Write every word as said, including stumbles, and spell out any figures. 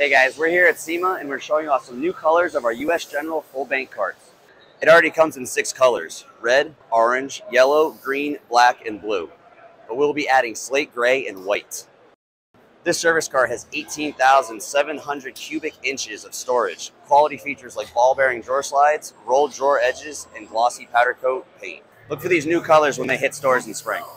Hey guys, we're here at SEMA and we're showing off some new colors of our U S General Full Bank cards. It already comes in six colors: red, orange, yellow, green, black, and blue. But we'll be adding slate gray and white. This service card has eighteen thousand seven hundred cubic inches of storage. Quality features like ball bearing drawer slides, rolled drawer edges, and glossy powder coat paint. Look for these new colors when they hit stores in spring.